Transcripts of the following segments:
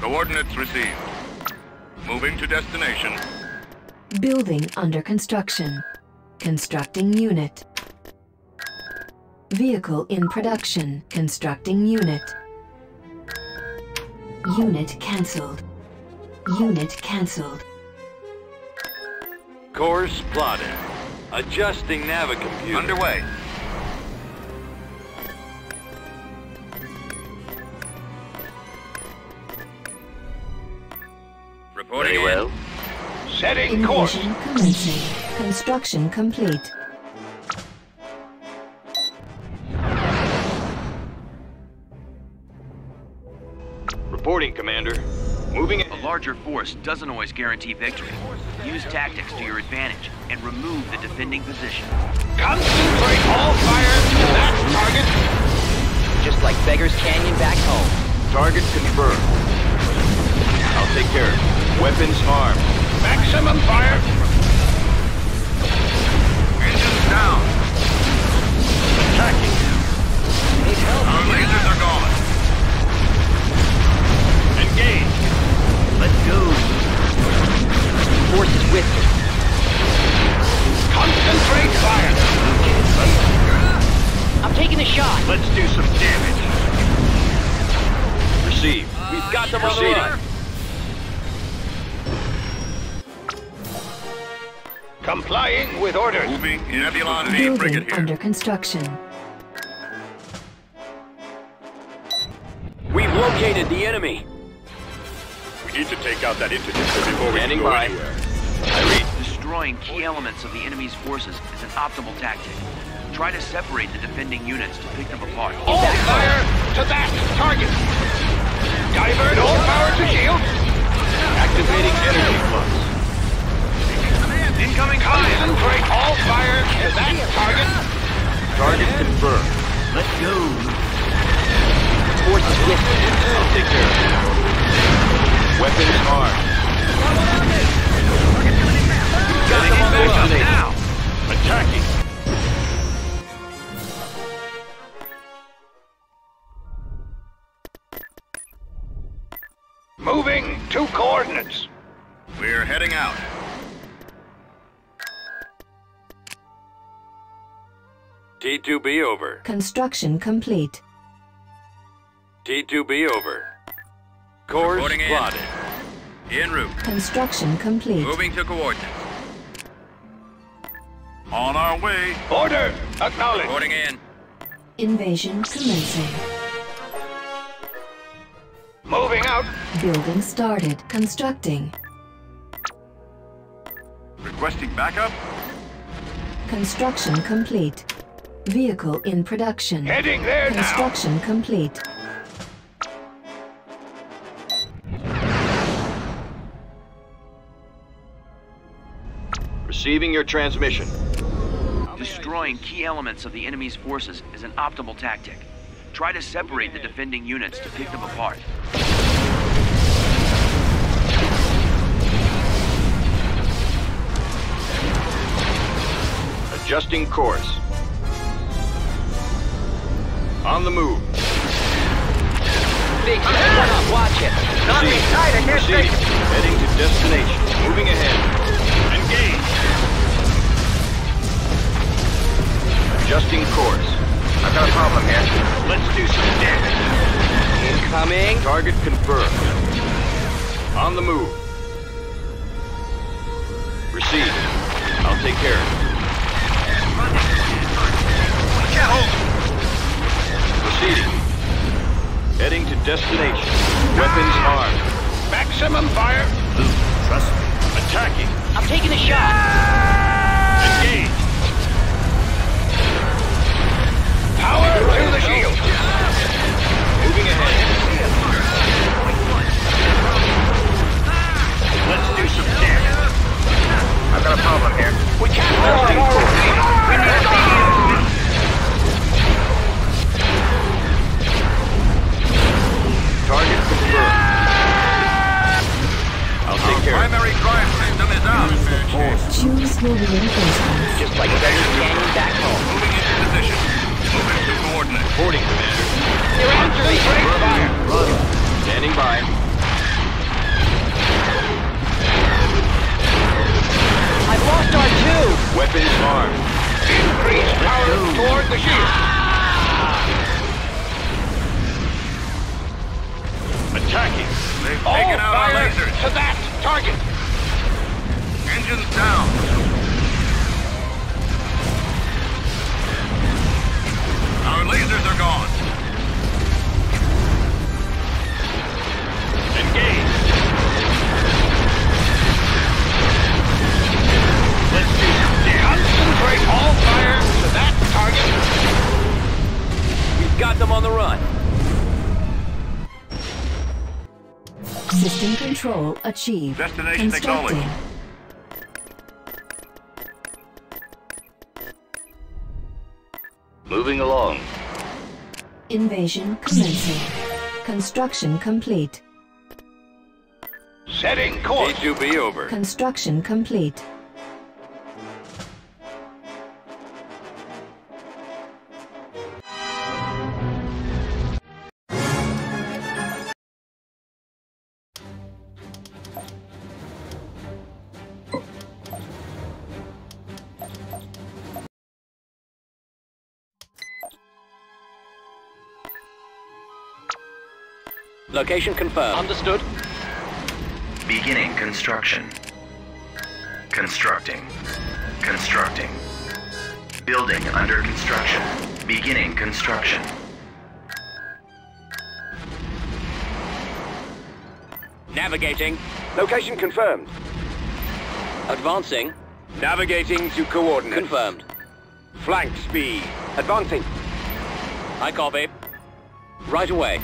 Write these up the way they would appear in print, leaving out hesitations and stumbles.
Coordinates received. Moving to destination. Building under construction. Constructing unit. Vehicle in production. Constructing unit. Unit cancelled. Unit cancelled. Course plotted. Adjusting navicomputer. Underway. Reporting in. Well. Setting course. Commencing. Construction complete. Reporting, Commander. Moving in. A larger force doesn't always guarantee victory. Use tactics to your advantage and remove the defending position. Concentrate all fire to that target. Just like Beggar's Canyon back home. Target confirmed. I'll take care of it. Weapons armed. Maximum fire. Engines down. Attacking. Need help. Our lasers are gone. Engage. Let's go. Forces with me. Concentrate fire! I'm taking the shot! Let's do some damage. Receive. We've got them on the run. Complying with orders. Moving in Nebulon B frigate here. Under construction. We've located the enemy. We need to take out that interceptor before we can go anywhere. I read. Destroying key elements of the enemy's forces is an optimal tactic. Try to separate the defending units to pick them apart. All fire to that target! Divert all power to shield! Activating energy flux. Incoming fire! Concentrate all fire to that target! Target confirmed. Let's go! Forces with me. I'll take care of it. Weapons armed. We've got them on the run now. Attacking. Moving to coordinates. We're heading out. T2B over. Construction complete. T2B over. Course plotted. En route. Construction complete. Moving to coordinates. On our way. Order! Acknowledged. Reporting in. Invasion commencing. Moving out. Building started. Constructing. Requesting backup. Construction complete. Vehicle in production. Heading there now. Construction complete. Receiving your transmission. Destroying key elements of the enemy's forces is an optimal tactic. Try to separate the defending units to pick them apart. Adjusting course. On the move. Big step up, watch it. Not beside a destination. Heading to destination. Moving ahead. Adjusting course. I've got a problem here. Let's do some damage. Incoming. Target confirmed. On the move. Received. I'll take care of it. Watch out! Proceeding. Heading to destination. Weapons armed. Maximum fire. Luke, trust me. Attacking. I'm taking a shot. Engage. Power to the shield. Moving ahead. Let's do some damage. I've got a problem here. We can't hold it. We need to be here. Target confirmed. I'll take care. Primary crime system is out. Choose your reinforcements. Just like Beggar's Canyon back home. Moving into position. Moving to coordinates. Reporting, Commander. They're after me. Fire. Standing by. Weapons armed. Increase power toward the shield. Attacking. They've taken out our lasers. To that target. Engines down. Our lasers are gone. Engage. Let's do it. Concentrate all fire to that target. We've got them on the run. System control achieved. Destination acknowledged. Moving along. Invasion commencing. Construction complete. Setting course. K2B over. Construction complete. Location confirmed. Understood. Beginning construction. Constructing. Constructing. Building under construction. Beginning construction. Navigating. Location confirmed. Advancing. Navigating to coordinates. Confirmed. Flank speed. Advancing. I copy. Right away.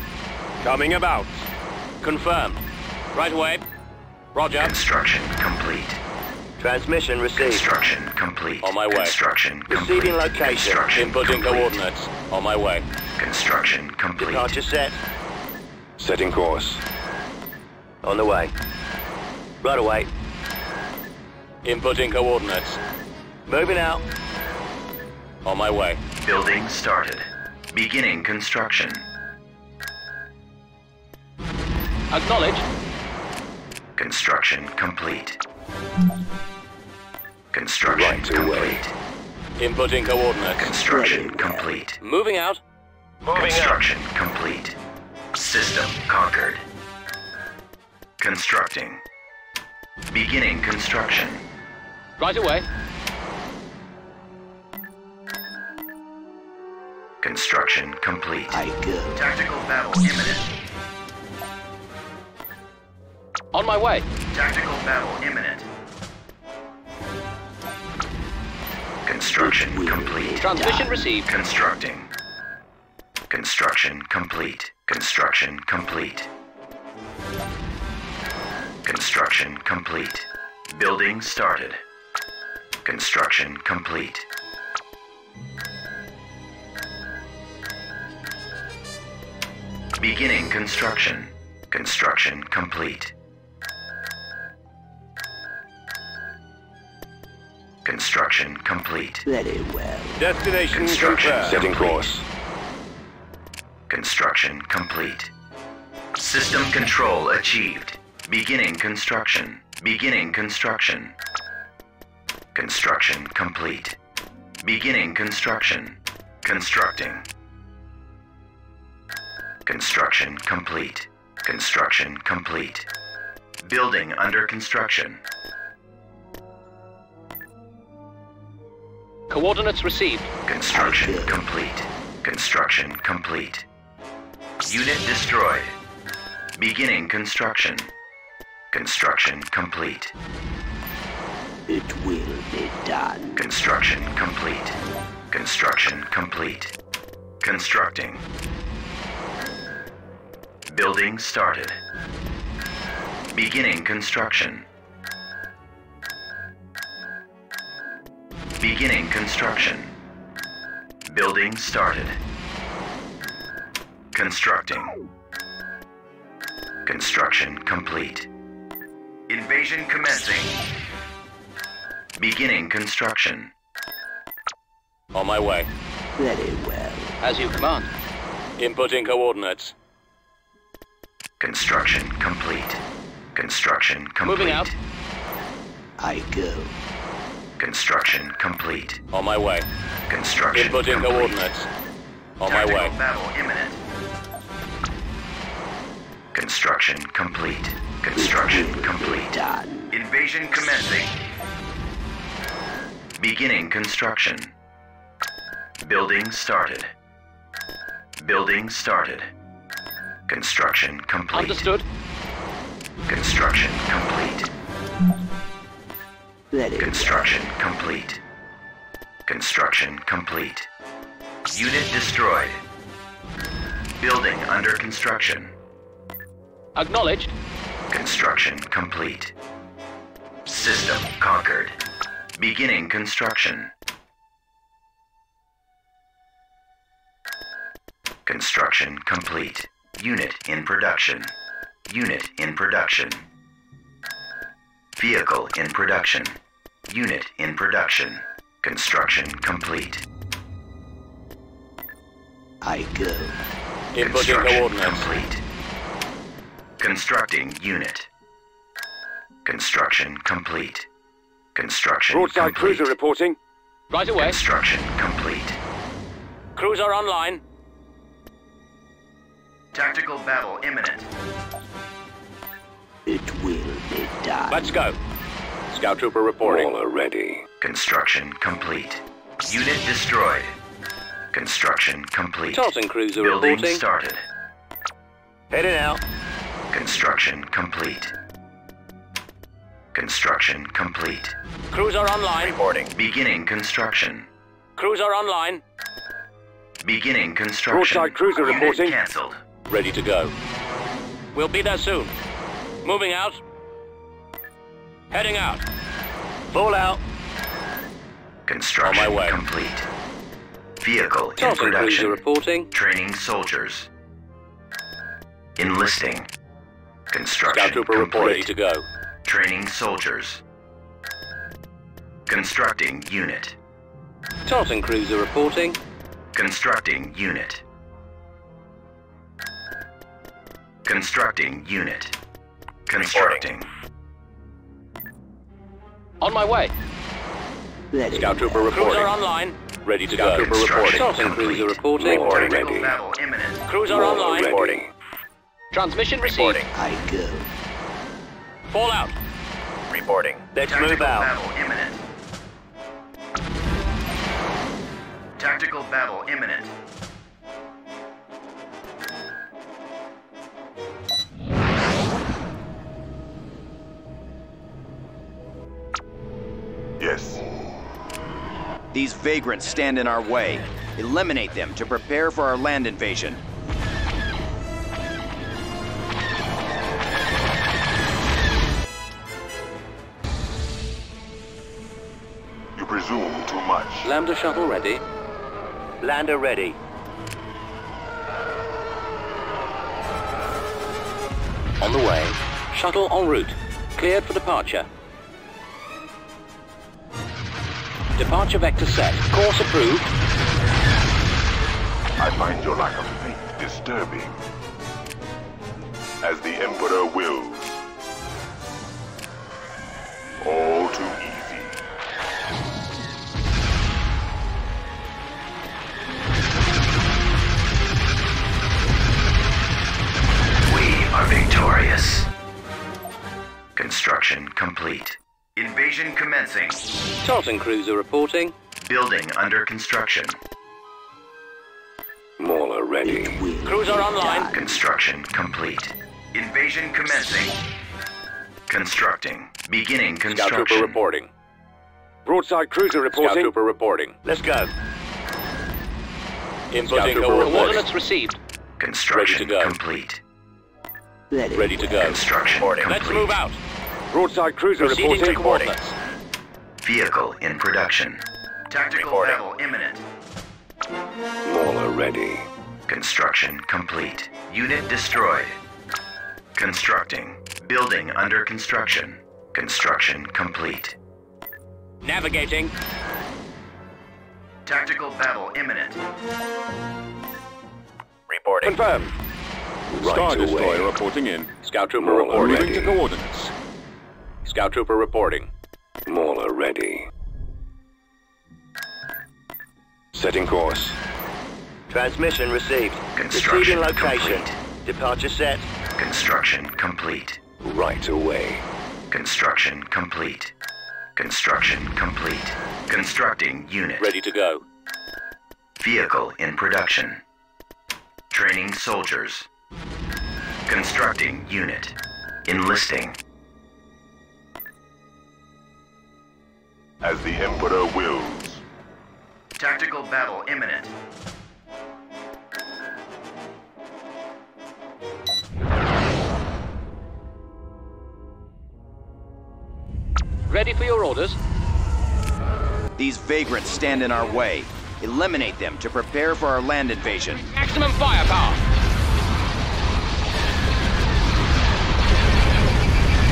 Coming about. Confirmed. Right away. Roger. Construction complete. Transmission received. Construction complete. On my way. Construction complete. Receiving location. Inputting coordinates. On my way. Construction complete. Departure set. Setting course. On the way. Right away. Inputting coordinates. Moving out. On my way. Building started. Beginning construction. Acknowledged. Construction complete. Construction complete. Inputting coordinates. Construction complete. Moving out. Construction complete. System conquered. Constructing. Beginning construction. Right away. Construction complete. I go. Tactical battle imminent. On my way. Tactical battle imminent. Construction complete. Transition received. Constructing. Construction complete. Construction complete. Construction complete. Building started. Construction complete. Beginning construction. Construction complete. Construction complete. Very well. Destination construction confirmed. Setting course. Construction complete. System control achieved. Beginning construction. Beginning construction. Construction complete. Beginning construction. Constructing. Construction complete. Construction complete. Building under construction. Coordinates received. Construction complete. Construction complete. Unit destroyed. Beginning construction. Construction complete. It will be done. Construction complete. Construction complete. Constructing. Building started. Beginning construction. Beginning construction. Building started. Constructing. Construction complete. Invasion commencing. Beginning construction. On my way. Very well. As you command. Inputting coordinates. Construction complete. Construction complete. Moving out. I go. Construction complete. On my way. Construction complete. Input in coordinates. On my way. Tactical battle imminent. Construction complete. Construction complete. Invasion commencing. Beginning construction. Building started. Building started. Construction complete. Understood. Construction complete. Construction complete. Construction complete. Unit destroyed. Building under construction. Acknowledged. Construction complete. System conquered. Beginning construction. Construction complete. Unit in production. Unit in production. Vehicle in production. Unit in production. Construction complete. I go. Construction complete. Constructing unit. Construction complete. Construction complete. Broadside cruiser reporting. Right away. Construction complete. Cruiser online. Tactical battle imminent. It will be done. Let's go. Scout trooper reporting. All are ready. Construction complete. Unit destroyed. Construction complete. Tartan cruiser reporting. Building started. Heading out. Construction complete. Construction complete. Cruiser online. Reporting. Beginning construction. Cruiser online. Beginning construction. Broadside cruiser reporting. Cancelled. Ready to go. We'll be there soon. Moving out. Heading out. Full out. Construction complete. Vehicle in production. Reporting. Training soldiers. Enlisting. Construction complete. Report. Ready to go. Training soldiers. Constructing unit. Tartan cruiser reporting. Constructing unit. Constructing unit. Constructing. On my way. Ready. Scout trooper reporting. Cruiser online. Ready to go. Construction cruiser reporting. Ready. Battle imminent. Cruiser online. Reporting. Transmission receiving. I go. Fallout. Reporting. Let's move out. Battle imminent. Tactical battle imminent. Yes. These vagrants stand in our way. Eliminate them to prepare for our land invasion. You presume too much. Lambda shuttle ready. Lander ready. On the way. Shuttle en route. Cleared for departure. Departure vector set. Course approved. I find your lack of faith disturbing. As the Emperor wills. All too easy. We are victorious. Construction complete. Invasion commencing. Tartan cruiser reporting. Building under construction. Mauler ready. Cruiser online. Construction complete. Invasion commencing. Constructing. Beginning construction. Scout trooper reporting. Broadside cruiser reporting. Scout trooper reporting. Let's go. Inputting coordinates received. Construction complete. Ready to go. Construction complete. Let's move out. Broadside cruiser reporting. Coordinates. Vehicle in production. Tactical battle imminent. Mauler ready. Construction complete. Unit destroyed. Constructing. Building under construction. Construction complete. Navigating. Tactical battle imminent. Reporting. Confirmed. Right Star away. Destroyer reporting in. Scout trooper reporting. Moving to coordinates. Scout trooper reporting. Mauler ready. Setting course. Transmission received. Construction location. Complete. Departure set. Construction complete. Right away. Construction complete. Construction complete. Constructing unit. Ready to go. Vehicle in production. Training soldiers. Constructing unit. Enlisting. As the Emperor wills. Tactical battle imminent. Ready for your orders? These vagrants stand in our way. Eliminate them to prepare for our land invasion. Maximum firepower!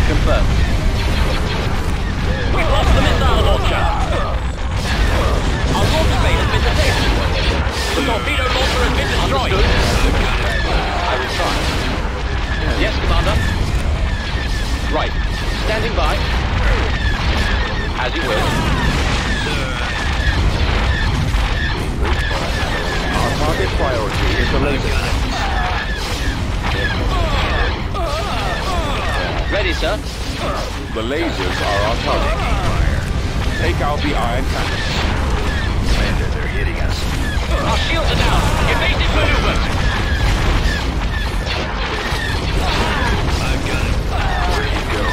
Confirmed. We've lost the missile launcher! Our launch bay has been disabled! The torpedo launcher has been destroyed! I will try. Yes, Commander. Right. Standing by. As you will. Our target priority is the laser. Ready, sir. The lasers are our target. Take out the iron cannons. Commander, they're hitting us. Our shields are down. Evasive maneuver. I've got it. Ready to go.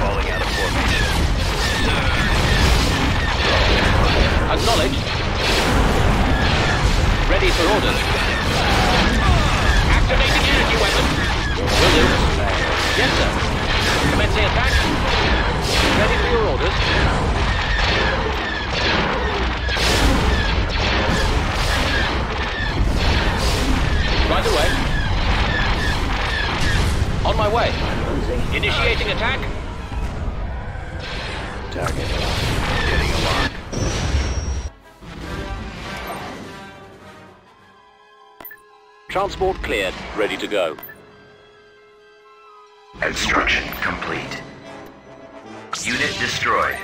Falling out of formation. Acknowledged. Ready for orders. Activating energy weapon. Will do. Yes, sir. Commencing attack. Ready for your orders. Right away. On my way. Initiating attack. Target. Getting a lock. Transport cleared. Ready to go. Construction complete. Unit destroyed.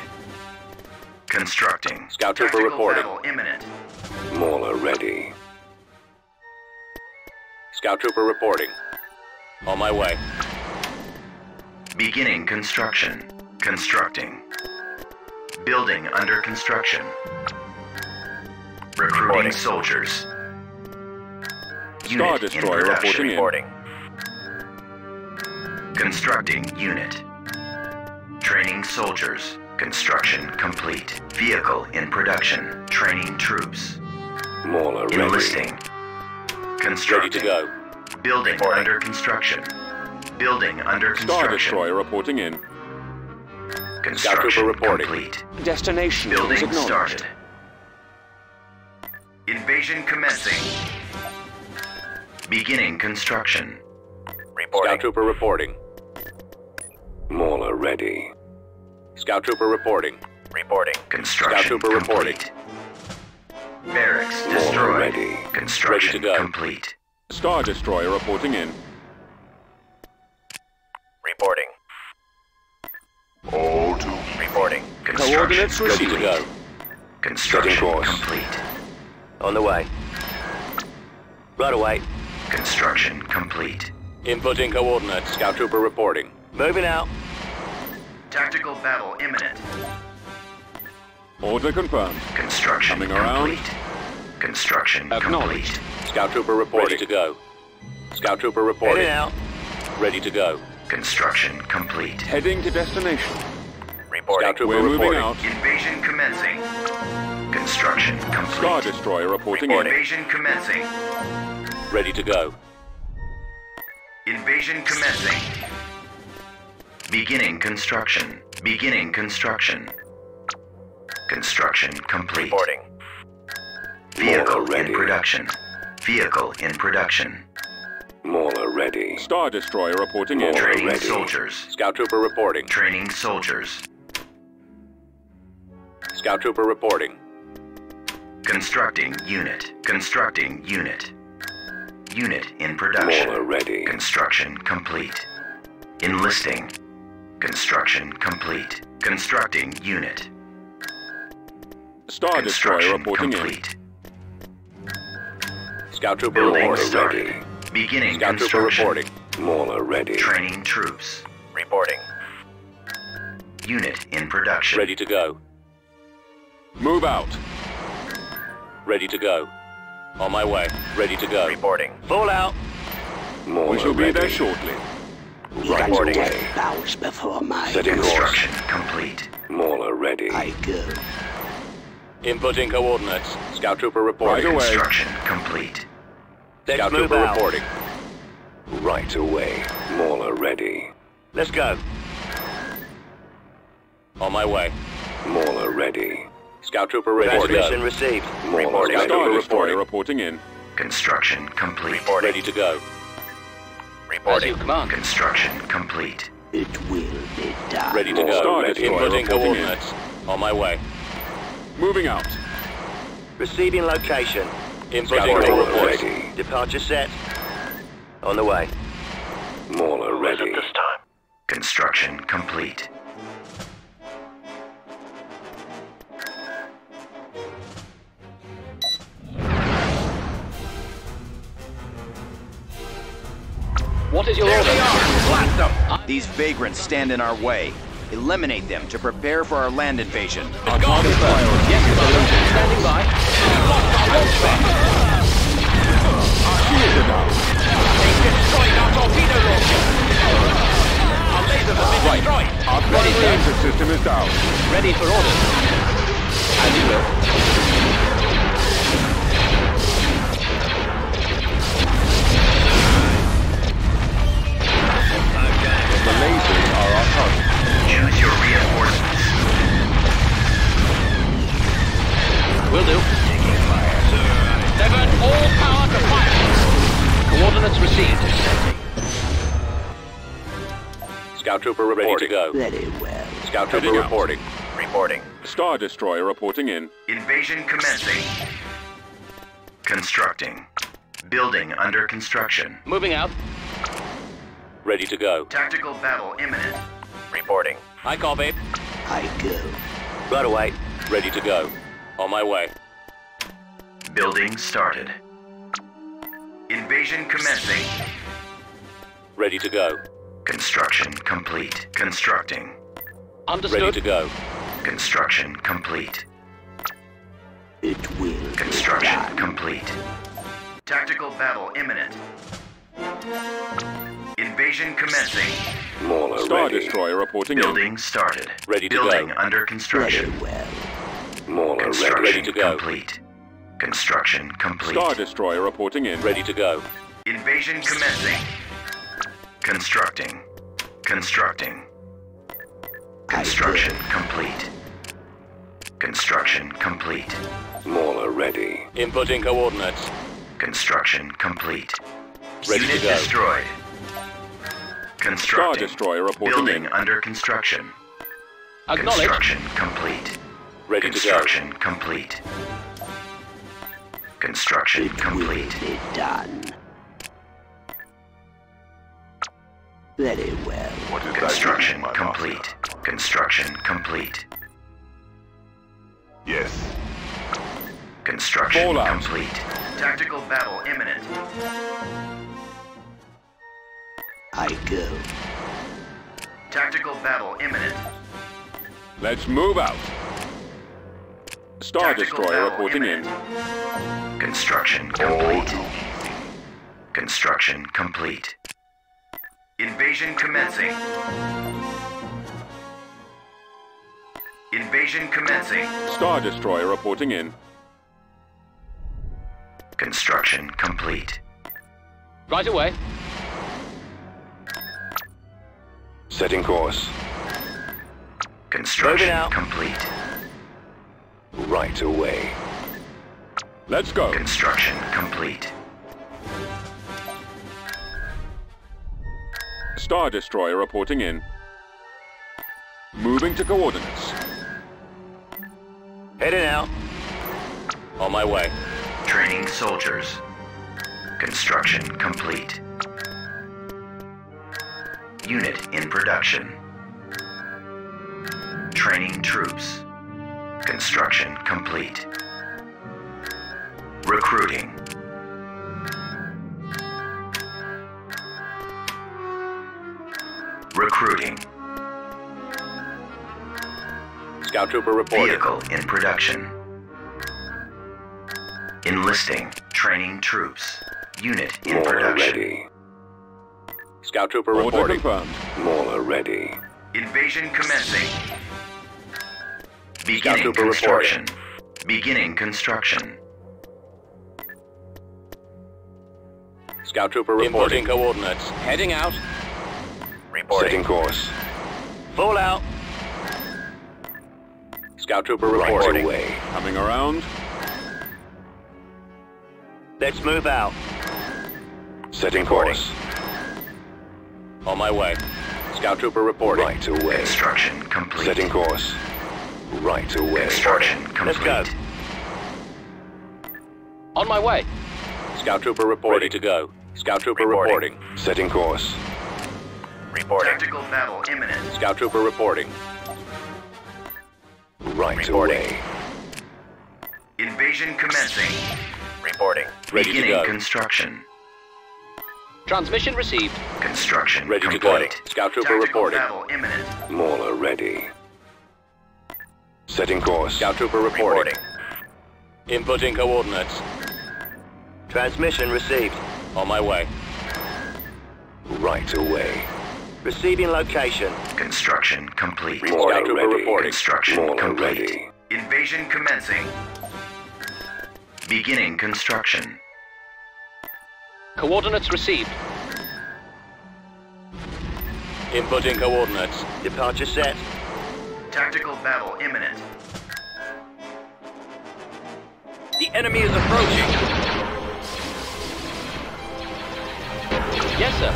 Constructing. Scout trooper reporting. Battle imminent. Mauler ready. Scout trooper reporting. On my way. Beginning construction. Constructing. Building under construction. Recruiting soldiers. Star Destroyer reporting. Constructing unit. Training soldiers. Construction complete. Vehicle in production. Training troops. Mauler ready. Enlisting. Constructing. Ready to go. Building under construction. Building under construction. Star Destroyer reporting in. Construction complete. Destination building started. Invasion commencing. Beginning construction. Reporting. Scout trooper reporting. Mauler ready. Scout trooper reporting. Reporting. Construction. Scout trooper reporting. Barracks destroyed. Ready. Construction ready to go. Complete. Star Destroyer reporting in. Reporting. All to reporting. Coordinates ready to go. Construction complete. On the way. Right away. Construction complete. Inputting coordinates. Scout trooper reporting. Moving out. Tactical battle imminent. Order confirmed. Construction coming complete. Around. Construction complete. Scout trooper reporting. Ready to go. Scout trooper reporting. Heading out. Ready to go. Construction complete. Heading to destination. Reporting. We're moving out. Invasion commencing. Construction complete. Star Destroyer reporting. Invasion commencing. Ready to go. Invasion commencing. Beginning construction. Beginning construction. Construction complete. Reporting. Vehicle ready. In production. Vehicle in production. Mauler ready. Star Destroyer reporting in. Training soldiers. Scout trooper reporting. Training soldiers. Scout trooper reporting. Constructing unit. Constructing unit. Unit in production. Mauler ready. Construction complete. Enlisting. Construction complete. Constructing unit. Star Destroyer reporting complete. In. Scout Trooper ready. Beginning Scout Trooper reporting. Mauler ready. Training troops. Reporting. Unit in production. Ready to go. Move out. Ready to go. On my way. Ready to go. Reporting. Full out. Mauler we shall ready. Be there shortly. Right away. 10 hours before my construction complete. Mauler ready. I go. Inputting coordinates. Scout Trooper reporting. Right away. Construction complete. Let's Scout Trooper out. Reporting. Right away. Mauler ready. Let's go. On my way. Mauler ready. Scout Trooper ready. Transmission received. Mauler ready. Star Destroyer reporting in. Construction complete. Reporting. Ready to go. Reporting. Command. Construction complete. It will be done. Ready to go. Inputting coordinates. On my way. Moving out. Receiving location. Inputting coordinates. Departure set. On the way. Mauler ready. This time. Construction complete. What is your order? Blast them! These vagrants stand in our way. Eliminate them to prepare for our land invasion. On target priority. Yes, sir. Standing by. Our shields are down. They've destroyed our torpedo launcher. Our lasers have been destroyed. Our laser system is down. Ready for orders. As you will. The lasers are our target. Choose your reinforcements. Will do. Taking fire. Severed all power to fire. Coordinates received. Scout Trooper reporting. Ready to go. Very well. Scout Trooper reporting. Reporting. Star Destroyer reporting in. Invasion commencing. Constructing. Building under construction. Moving out. Ready to go. Tactical battle imminent. Reporting. I copy. I go. Right away. Ready to go. On my way. Building started. Invasion commencing. Ready to go. Construction complete. Constructing. Understood. Ready to go. Construction complete. It will. Construction complete. Tactical battle imminent. Invasion commencing. Mauler Star ready. Destroyer reporting. Building in. Started. Ready to building go. Under construction. Very well. Mauler construction ready to go. Complete. Construction complete. Star Destroyer reporting in. Ready to go. Invasion commencing. Constructing. Constructing. Construction complete. Construction complete. Mauler ready. Inputting coordinates. Construction complete. Ready unit to go. Destroyed. Constructing. Star Destroyer reporting building in. Under construction. Acknowledged. Construction complete. Ready construction to go. Complete. Construction it complete. Will be done. Very well. What is construction that complete. Master? Construction complete. Yes. Construction Fallout. Complete. Tactical battle imminent. I go. Tactical battle imminent. Let's move out. Star Tactical Destroyer reporting imminent. In. Construction complete. Construction complete. Invasion commencing. Invasion commencing. Star Destroyer reporting in. Construction complete. Right away. Setting course. Construction complete. Right away. Let's go. Construction complete. Star Destroyer reporting in. Moving to coordinates. Heading out. On my way. Training soldiers. Construction complete. Unit in production. Training troops. Construction complete. Recruiting. Recruiting. Scout Trooper reporting. Vehicle in production. Enlisting. Training troops. Unit in production. Ready. Scout Trooper reporting. Mauler ready. Invasion commencing. Beginning construction. Beginning construction. Scout Trooper reporting. Importing coordinates. Heading out. Reporting. Setting course. Full out. Scout Trooper reporting. Away. Coming around. Let's move out. Setting course. On my way. Scout Trooper reporting. Right away. Construction complete. Setting course. Right away. Construction complete. Let's go. On my way. Scout Trooper reporting. Ready to go. Scout Trooper reporting. Setting course. Reporting. Tactical battle imminent. Scout Trooper reporting. Right away. Invasion commencing. Reporting. Ready to go. Beginning construction. Transmission received. Construction ready complete. To go. Scout Trooper reporting. Tactical battle imminent. Mauler ready. Setting course. Scout Trooper reporting. Inputting coordinates. Transmission received. On my way. Right away. Receiving location. Construction complete. Scout Trooper reporting. Construction Mauler complete. Ready. Invasion commencing. Beginning construction. Coordinates received. Inputting coordinates. Departure set. Tactical battle imminent. The enemy is approaching. Yes, sir.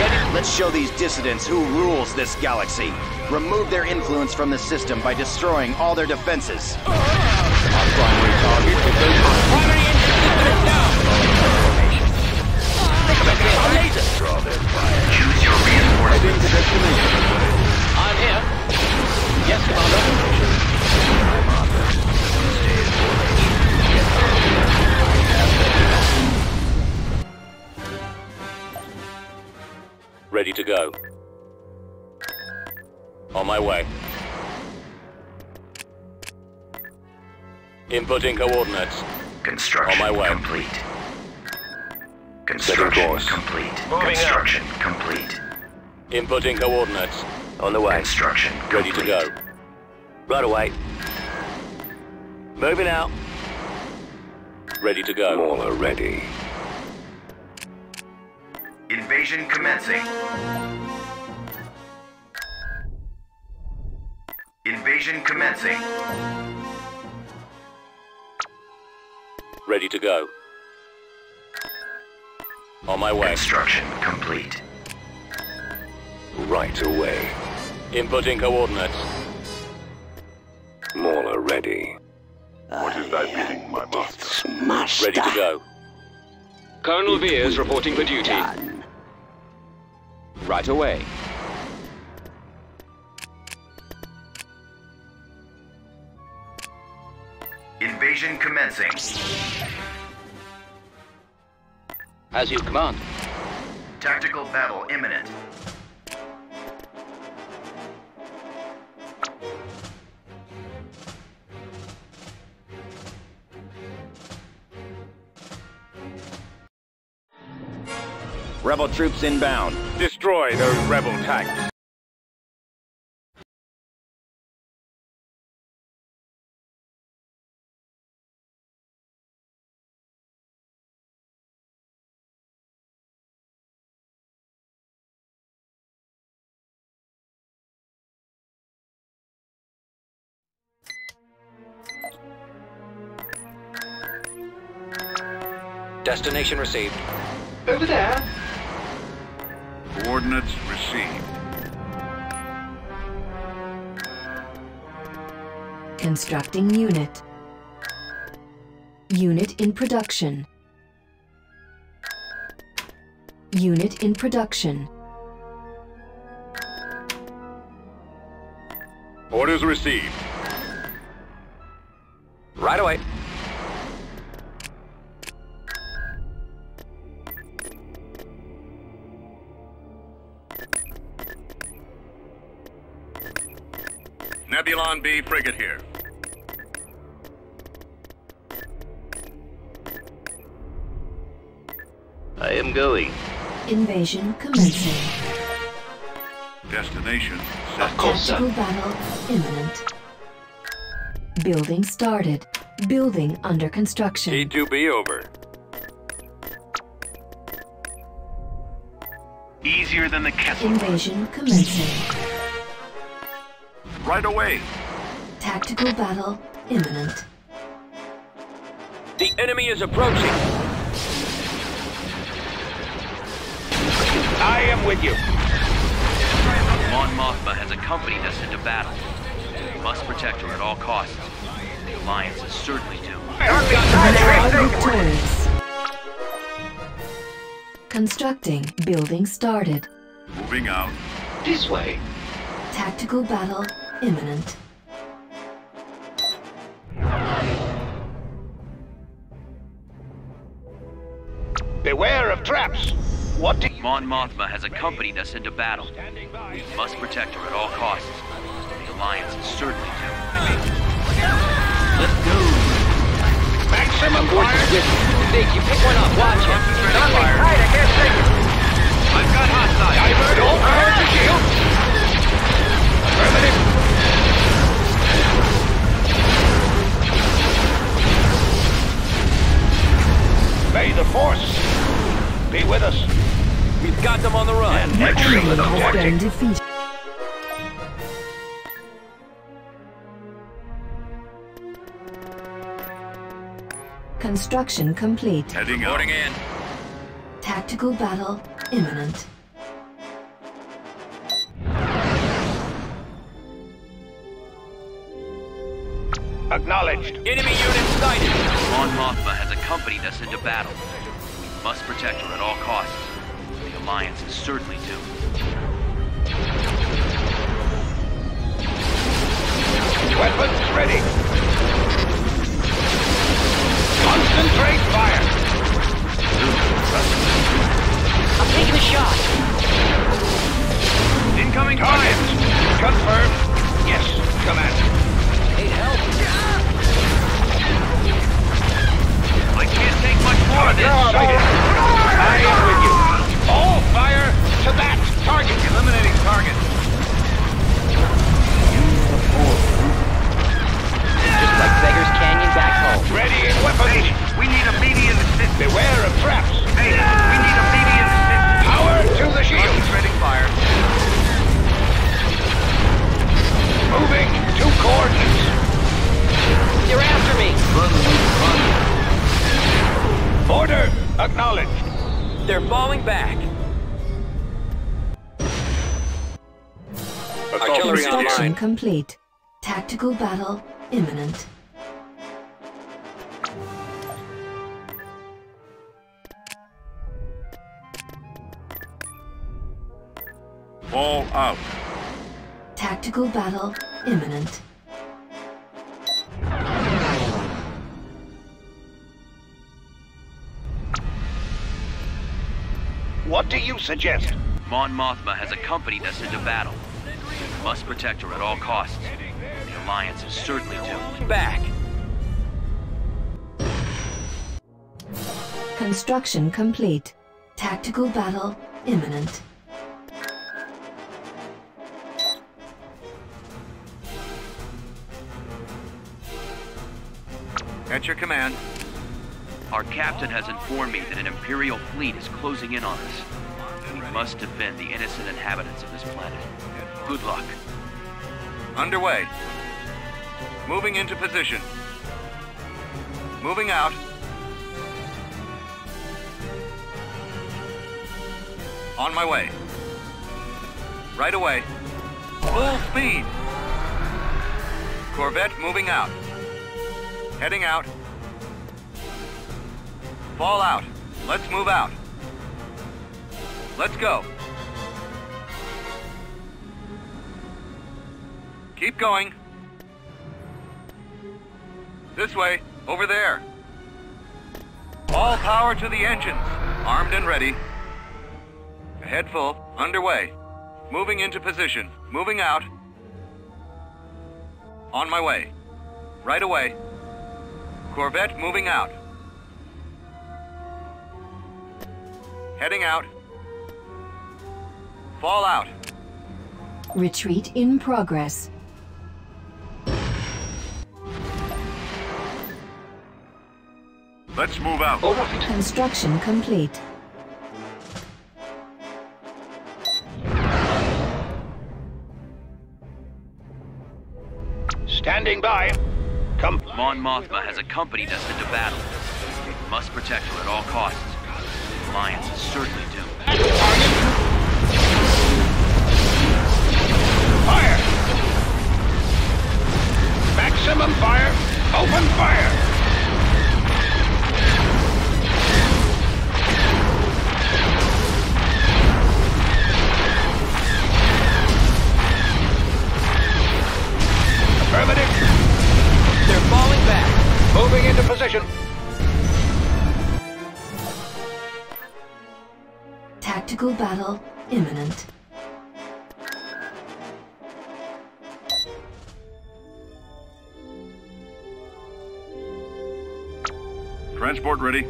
Ready? Let's show these dissidents who rules this galaxy. Remove their influence from the system by destroying all their defenses. Our primary target is primary engine down. Draw their fire. Choose your reinforcements. I'm here. Yes, Commander. I'm on this. Stay forward. Ready to go. On my way. Inputting coordinates. Construction on my way. Complete. Construction complete. Construction complete. Inputting coordinates. On the way. Construction complete. Ready to go. Right away. Moving out. Ready to go. Mauler ready. Invasion commencing. Invasion commencing. Ready to go. On my way. Construction complete. Right away. Inputting coordinates. Mauler ready. What is thy bidding, my master? Ready to go. Colonel Veers reporting for duty. Done. Right away. Invasion commencing. As you command. Tactical battle imminent. Rebel troops inbound. Destroy those rebel tanks. Destination received. Over there. Coordinates received. Constructing unit. Unit in production. Unit in production. Orders received. Right away. Nebulon B frigate here. I am going. Invasion commencing. Destination set. Tactical battle imminent. Building started. Building under construction. E2B over. Easier than the Kessel run. Invasion commencing. Right away. Tactical battle imminent. The enemy is approaching. I am with you. Mon Mothma has accompanied us into battle. We must protect her at all costs. The Alliance is certainly due. Constructing. Building started. Moving out. This way. Tactical battle imminent. Beware of traps! What did Mon Mothma has accompanied us into battle. We must protect her at all costs. The Alliance is certainly due. Let's go! Maximum fire! Big, you pick one up, watch it! Nothing tight, I can't take it! I've got hostile! Divert all power to shield! May the force be with us. We've got them on the run. Excellent objective. Construction complete. Heading out. In. Tactical battle imminent. Acknowledged. Enemy unit sighted. Mon Mothma has accompanied us into battle. We must protect her at all costs. The Alliance is certainly due. Weapons ready. Concentrate fire. I'm taking a shot. Incoming fire. Confirmed. Yes, Commander. Need help. I can't take much more of this. I am with you. All fire to that target. Eliminating target. Use the force. Just like Beggar's Canyon back home. Ready and weapons. We need immediate assistance. Beware of traps. Hey, we need immediate assistance. Power to the shield. Concentrating fire. Moving to coordinates. You're after me. Run. Order acknowledged. They're falling back. Artillery online. Construction complete. Tactical battle imminent. Fall out. Tactical battle imminent. What do you suggest? Mon Mothma has accompanied us into battle. We must protect her at all costs. The Alliance is certainly due. Back! Construction complete. Tactical battle imminent. At your command. Our captain has informed me that an Imperial fleet is closing in on us. We must defend the innocent inhabitants of this planet. Good luck. Underway. Moving into position. Moving out. On my way. Right away. Full speed. Corvette moving out. Heading out. Fall out. Let's move out. Let's go. Keep going. This way, over there. All power to the engines. Armed and ready. Ahead full, underway. Moving into position, moving out. On my way. Right away. Corvette moving out. Heading out. Fall out. Retreat in progress. Let's move out. Over. Construction complete. Standing by. Mon Mothma has accompanied us into battle. We must protect her at all costs. The Alliance is certainly doomed. Fire! Maximum fire! Open fire! Affirmative! They're falling back! Moving into position! Tactical battle imminent. Transport ready.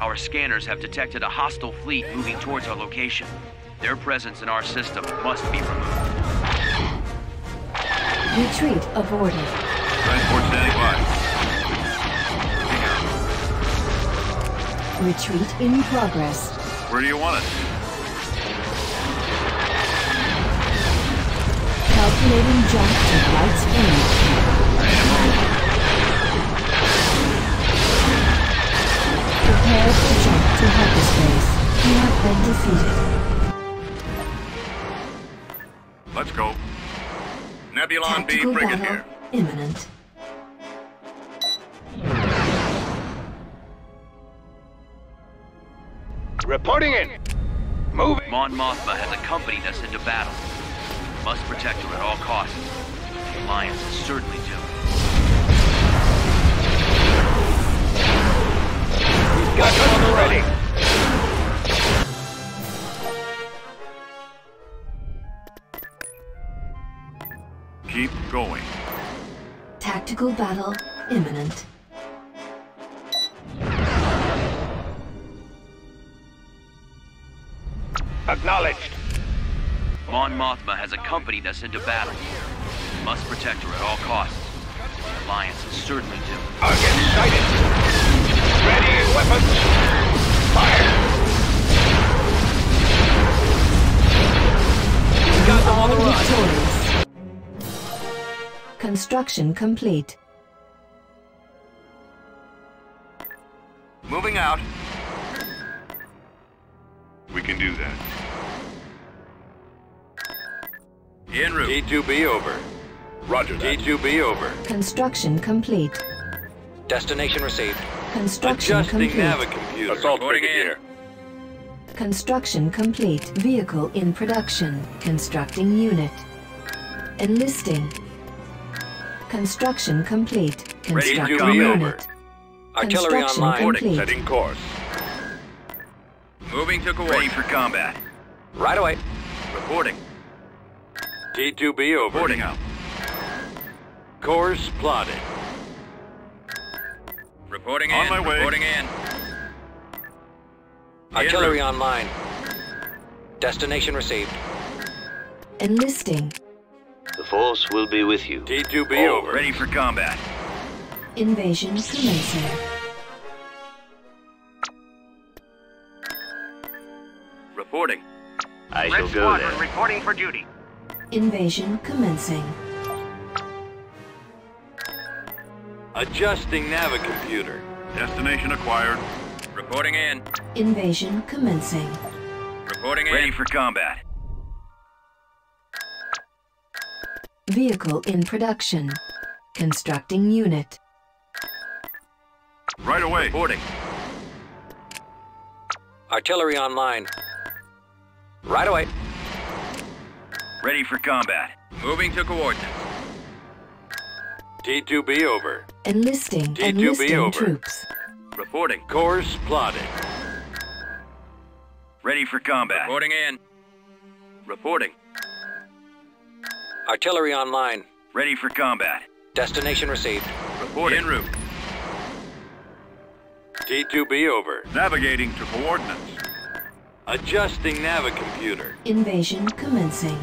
Our scanners have detected a hostile fleet moving towards our location. Their presence in our system must be removed. Retreat aborted. Transport standing by. Retreat in progress. Where do you want us? Calculating jump to light speed. Prepare to jump to hyperspace. You have been defeated. Let's go. Nebulon B frigate here. Imminent. Reporting in. Moving. Mon Mothma has accompanied us into battle. We must protect her at all costs. The Alliance is certainly doomed. Got one ready. Keep going. Tactical battle imminent. Acknowledged. Mon Mothma has accompanied us into battle. We must protect her at all costs. The Alliance is certainly doomed. Target sighted. Ready weapons! Fire! We got them on the run! Construction complete. Moving out. We can do that. En route. D2B over. Roger that. D2B over. Construction complete. Destination received. Construction complete. Assault frigate here. Construction complete. Vehicle in production. Constructing unit. Enlisting. Construction complete. Constructing unit. Artillery online. Setting course. Moving to coordinate. Ready for combat. Right away. Reporting. D2B over. Reporting out. Course plotted. Reporting in. On my way. Reporting in. Artillery online. Destination received. Enlisting. The force will be with you. D2B over. Ready for combat. Invasion commencing. Reporting. I shall go there. Red Squadron reporting for duty. Invasion commencing. Adjusting navicomputer. Destination acquired. Reporting in. Invasion commencing. Reporting in. Ready for combat. Vehicle in production. Constructing unit. Right away. Reporting. Artillery online. Right away. Ready for combat. Moving to coordinates. T2B over. Enlisting T2B enlisting over. Troops. Reporting. Course plotting. Ready for combat. Reporting in. Reporting. Artillery online. Ready for combat. Destination received. Reporting. En route. T2B over. Navigating to coordinates. Adjusting navicomputer. Invasion commencing.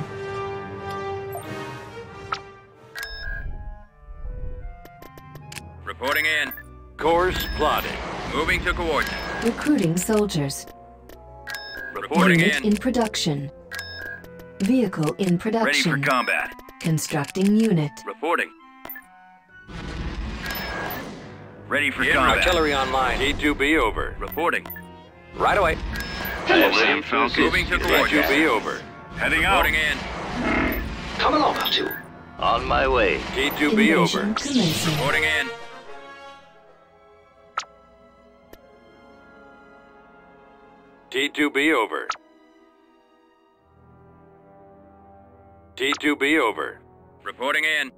Reporting in. Course plotting. Moving to coordinates. Recruiting soldiers. Reporting Unit in production. Vehicle in production. Ready for combat. Constructing unit. Reporting. Ready for combat. Artillery online. T2B over. Reporting. Right away. Hello, Sam Falcon. Moving to coordinates. T2B over. Heading out. Reporting in. Come along, R2. On my way. T2B over. Commencing. Reporting in. T2B over. T2B over. Reporting in.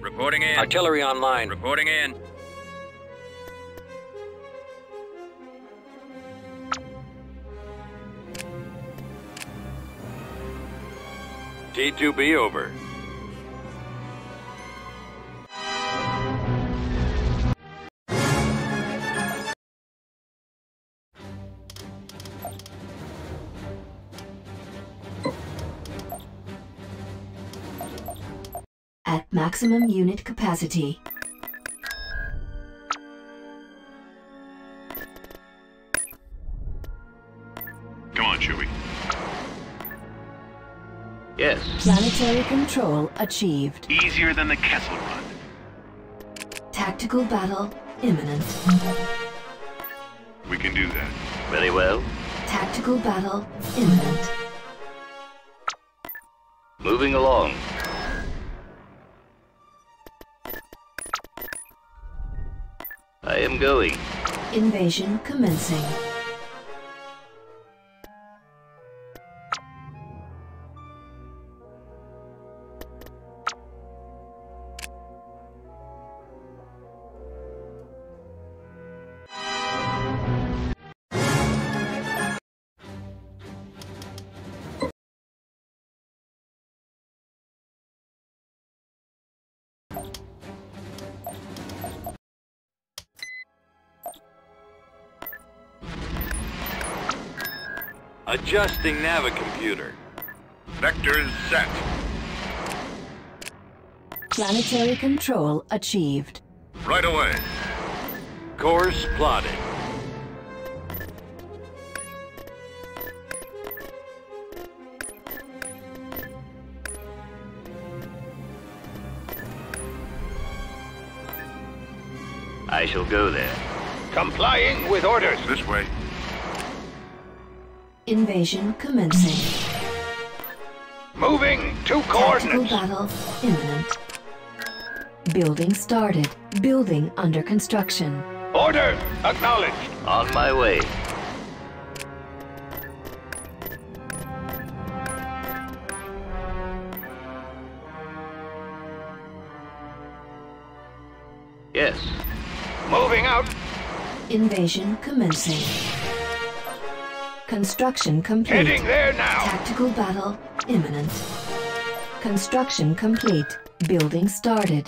Reporting in. Artillery online. Reporting in. T2B over. Maximum unit capacity. Come on, Chewie. Yes. Planetary control achieved. Easier than the Kessel run. Tactical battle imminent. We can do that. Very well. Tactical battle imminent. Moving along. I am going. Invasion commencing. Adjusting navicomputer. Vectors set. Planetary control achieved. Right away. Course plotting. I shall go there. Complying with orders. This way. Invasion commencing. Moving to coordinates. Tactical battle imminent. Building started. Building under construction. Order acknowledged. On my way. Yes. Moving out. Invasion commencing. Construction complete. Heading there now. Tactical battle imminent. Construction complete. Building started.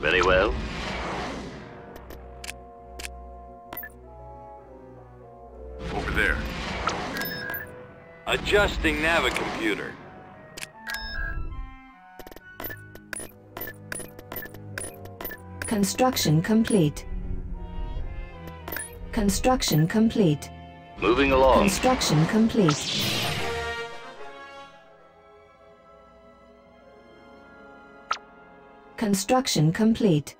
Very well. Over there. Adjusting navicomputer. Construction complete. Construction complete. Moving along. Construction complete. Construction complete.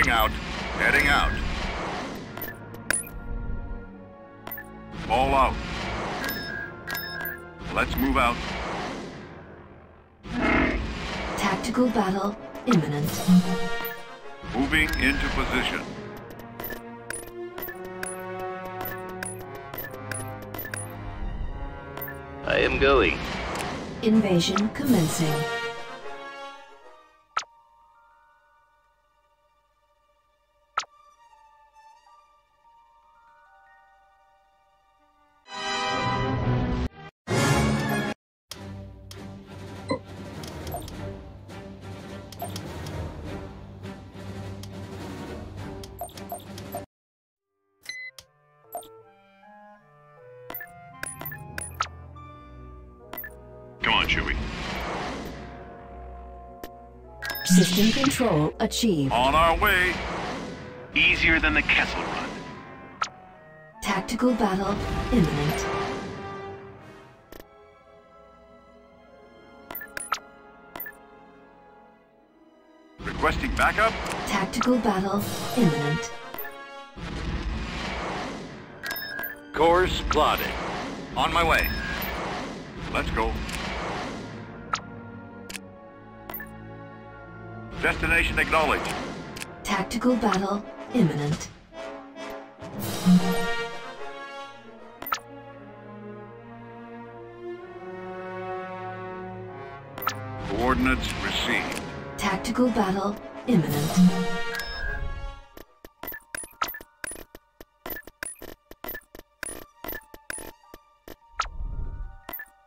Moving out. Heading out. All out. Let's move out. Tactical battle imminent. Moving into position. I am going. Invasion commencing. System control achieved. On our way. Easier than the Kessel run. Tactical battle imminent. Requesting backup. Tactical battle imminent. Course plotted. On my way. Let's go. Destination acknowledged. Tactical battle imminent. Coordinates received. Tactical battle imminent.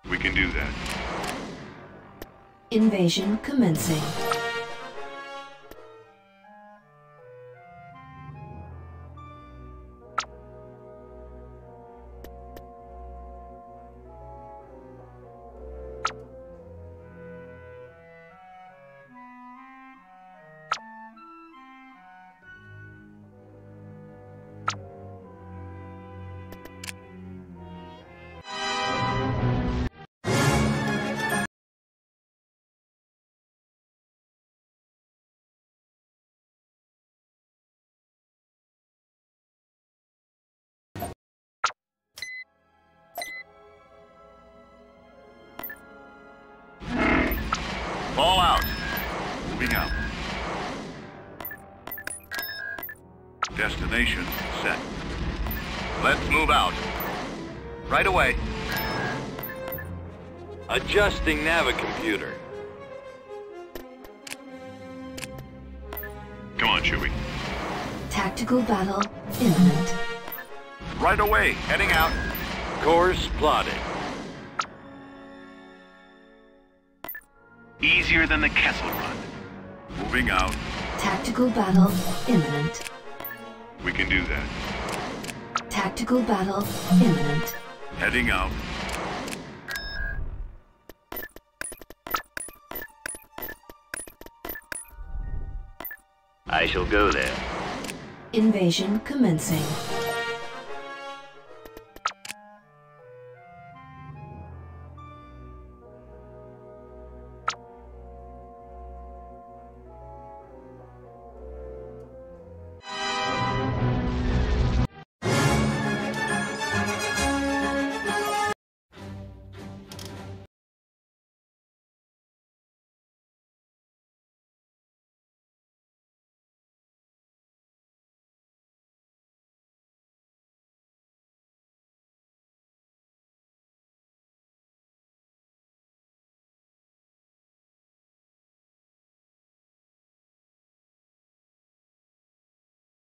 We can do that. Invasion commencing. All out. Moving out. Destination set. Let's move out. Right away. Adjusting navicomputer. Come on, Chewie. Tactical battle imminent. Right away. Heading out. Course plotted. Easier than the Kessel run. Moving out. Tactical battle imminent. We can do that. Tactical battle imminent. Heading out. I shall go there. Invasion commencing.